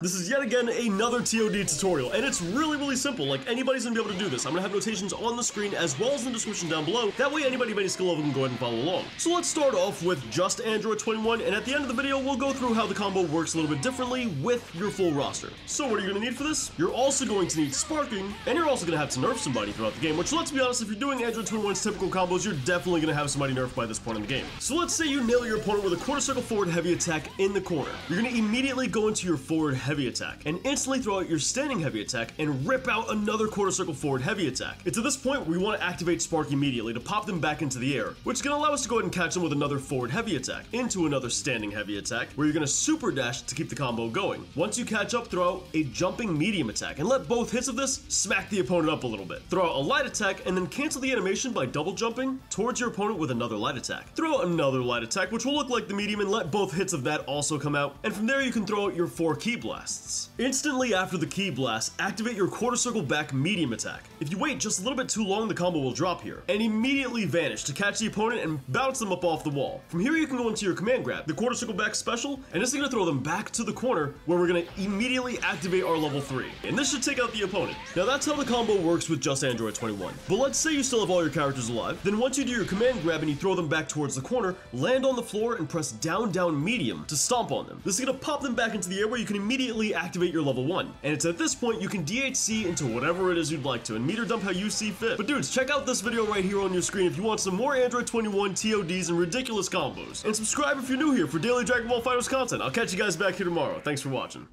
This is yet again another TOD tutorial, and it's really simple. Like, anybody's gonna be able to do this. I'm gonna have notations on the screen as well as in the description down below. That way anybody of any skill level can go ahead and follow along. So let's start off with just Android 21, and at the end of the video we'll go through how the combo works a little bit differently with your full roster. So what are you gonna need for this? You're also going to need sparking, and you're also gonna have to nerf somebody throughout the game, which, let's be honest, if you're doing Android 21's typical combos, you're definitely gonna have somebody nerfed by this point in the game. So let's say you nail your opponent with a quarter circle forward heavy attack in the corner. You're gonna immediately go into your forward heavy attack and instantly throw out your standing heavy attack and rip out another quarter circle forward heavy attack. It's at this point where we want to activate spark immediately to pop them back into the air, which is going to allow us to go ahead and catch them with another forward heavy attack into another standing heavy attack, where you're going to super dash to keep the combo going. Once you catch up, throw out a jumping medium attack and let both hits of this smack the opponent up a little bit. Throw out a light attack and then cancel the animation by double jumping towards your opponent with another light attack. Throw out another light attack, which will look like the medium, and let both hits of that also come out, and from there you can throw out your four key blasts. Instantly after the key blast, activate your quarter circle back medium attack. If you wait just a little bit too long, the combo will drop here, and immediately vanish to catch the opponent and bounce them up off the wall. From here you can go into your command grab, the quarter circle back special, and this is going to throw them back to the corner, where we're going to immediately activate our level 3, and this should take out the opponent. Now that's how the combo works with just Android 21, but let's say you still have all your characters alive. Then once you do your command grab and you throw them back towards the corner, land on the floor and press down down medium to stomp on them. This is going to pop them back into the air, where you can immediately activate your level 1, and it's at this point you can DHC into whatever it is you'd like to and meter dump how you see fit. But dudes, check out this video right here on your screen if you want some more Android 21 TODs and ridiculous combos, and subscribe if you're new here for daily Dragon Ball FighterZ content. I'll catch you guys back here tomorrow. Thanks for watching.